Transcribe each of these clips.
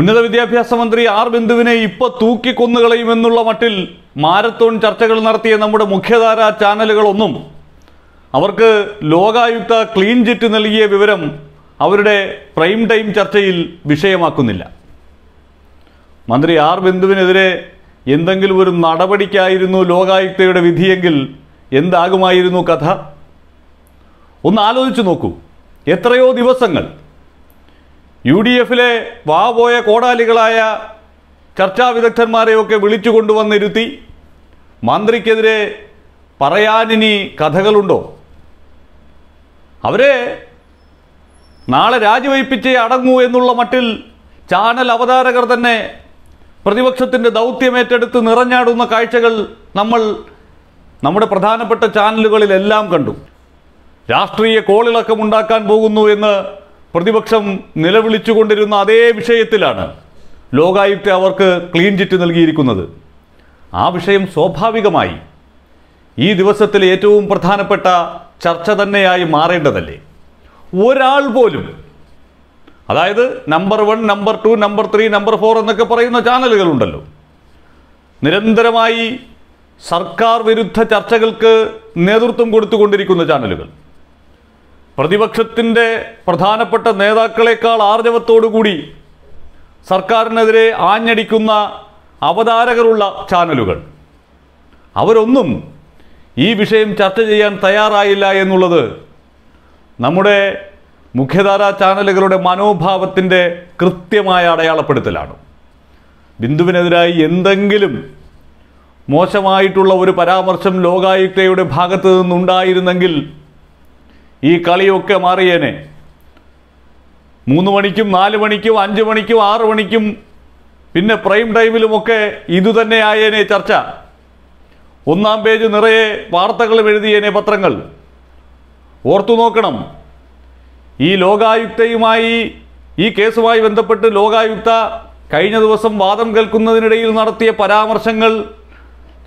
ഉന്നത വിദ്യാഭ്യാസ മന്ത്രി ആർ ബിന്ദുവിനെ ഇപ്പൊ തൂക്കിക്കൊന്നുകളയുമെന്നുള്ള മട്ടിൽ മാരത്തോൺ ചർച്ചകൾ നടത്തിയ നമ്മുടെ മുഖ്യധാരാ ചാനലുകളൊന്നും അവർക്ക് ലോകായുക്ത ക്ലീൻ ചിറ്റ് നൽകിയ വിവരം അവരുടെ പ്രൈം ടൈം ചർച്ചയിൽ വിഷയമാക്കുന്നില്ല. മന്ത്രി ആർ ബിന്ദുവിനെതിരെ എന്തെങ്കിലും ഒരു നടപടിക്കായിരുന്നു ലോകായുക്തയുടെ വിധിയെങ്കിൽ എന്താകുമായിരുന്നു കഥ? ഒന്ന് ആലോചിച്ചു നോക്കൂ. എത്രയോ ദിവസങ്ങൾ യു ഡി എഫിലെ വാപോയ കോടാലികളായ ചർച്ചാ വിദഗ്ധന്മാരെയൊക്കെ വിളിച്ചു കൊണ്ടുവന്നിരുത്തി മന്ത്രിക്കെതിരെ പറയാനിനി കഥകളുണ്ടോ? അവരെ നാളെ രാജിവയ്പ്പിച്ചേ അടങ്ങൂ എന്നുള്ള മട്ടിൽ ചാനൽ അവതാരകർ തന്നെ പ്രതിപക്ഷത്തിൻ്റെ ദൗത്യമേറ്റെടുത്ത് നിറഞ്ഞാടുന്ന കാഴ്ചകൾ നമ്മുടെ പ്രധാനപ്പെട്ട ചാനലുകളിലെല്ലാം കണ്ടു. രാഷ്ട്രീയ കോളിളക്കമുണ്ടാക്കാൻ പോകുന്നു എന്ന് പ്രതിപക്ഷം നിലവിളിച്ചുകൊണ്ടിരുന്ന അതേ വിഷയത്തിലാണ് ലോകായുക്ത അവർക്ക് ക്ലീൻ ചിറ്റ് നൽകിയിരിക്കുന്നത്. ആ വിഷയം സ്വാഭാവികമായി ഈ ദിവസത്തിൽ ഏറ്റവും പ്രധാനപ്പെട്ട ചർച്ച തന്നെയായി മാറേണ്ടതല്ലേ? ഒരാൾ പോലും, അതായത് നമ്പർ 1, നമ്പർ 2, നമ്പർ 3, നമ്പർ 4 എന്നൊക്കെ പറയുന്ന ചാനലുകളുണ്ടല്ലോ, നിരന്തരമായി സർക്കാർ വിരുദ്ധ ചർച്ചകൾക്ക് നേതൃത്വം കൊടുത്തുകൊണ്ടിരിക്കുന്ന ചാനലുകൾ, പ്രതിപക്ഷത്തിൻ്റെ പ്രധാനപ്പെട്ട നേതാക്കളെക്കാൾ ആർജവത്തോടുകൂടി സർക്കാരിനെതിരെ ആഞ്ഞടിക്കുന്ന അവതാരകരുള്ള ചാനലുകൾ, അവരൊന്നും ഈ വിഷയം ചർച്ച ചെയ്യാൻ തയ്യാറായില്ല എന്നുള്ളത് നമ്മുടെ മുഖ്യധാരാ ചാനലുകളുടെ മനോഭാവത്തിൻ്റെ കൃത്യമായ അടയാളപ്പെടുത്തലാണ്. ബിന്ദുവിനെതിരായി എന്തെങ്കിലും മോശമായിട്ടുള്ള ഒരു പരാമർശം ലോകായുക്തയുടെ ഭാഗത്ത് നിന്നുണ്ടായിരുന്നെങ്കിൽ ഈ കളിയൊക്കെ മാറിയേനെ. 3 മണിക്കും 4 മണിക്കും 5 മണിക്കും 6 മണിക്കും പിന്നെ പ്രൈം ടൈമിലുമൊക്കെ ഇതുതന്നെ ആയേനെ ചർച്ച. 1-ാം പേജ് നിറയെ വാർത്തകളും എഴുതിയേനെ പത്രങ്ങൾ. ഓർത്തു നോക്കണം, ഈ ലോകായുക്തയുമായി ഈ കേസുമായി ബന്ധപ്പെട്ട് ലോകായുക്ത കഴിഞ്ഞ ദിവസം വാദം കേൾക്കുന്നതിനിടയിൽ നടത്തിയ പരാമർശങ്ങൾ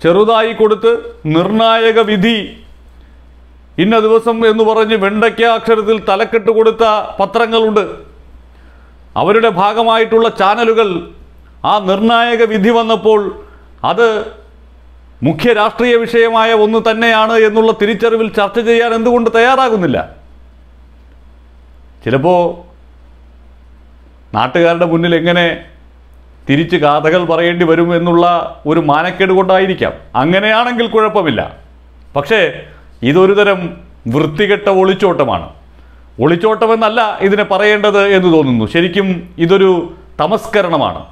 ചെറുതായി കൊടുത്ത് നിർണായക വിധി ഇന്ന ദിവസം എന്ന് പറഞ്ഞ് വെണ്ടയ്ക്ക അക്ഷരത്തിൽ തലക്കെട്ട് കൊടുത്ത പത്രങ്ങളുണ്ട്. അവരുടെ ഭാഗമായിട്ടുള്ള ചാനലുകൾ ആ നിർണായക വിധി വന്നപ്പോൾ അത് മുഖ്യ രാഷ്ട്രീയ വിഷയമായ ഒന്ന് തന്നെയാണ് എന്നുള്ള തിരിച്ചറിവിൽ ചർച്ച ചെയ്യാൻ എന്തുകൊണ്ട് തയ്യാറാകുന്നില്ല? ചിലപ്പോൾ നാട്ടുകാരുടെ മുന്നിൽ എങ്ങനെ തിരിച്ച് കഥകൾ പറയേണ്ടി വരും എന്നുള്ള ഒരു മാനക്കേട് കൊണ്ടായിരിക്കാം. അങ്ങനെയാണെങ്കിൽ കുഴപ്പമില്ല. പക്ഷേ ഇതൊരു തരം വൃത്തികെട്ട ഒളിച്ചോട്ടമാണ്. ഒളിച്ചോട്ടമെന്നല്ല ഇതിനെ പറയേണ്ടത് എന്ന് തോന്നുന്നു. ശരിക്കും ഇതൊരു തമസ്കരണമാണ്.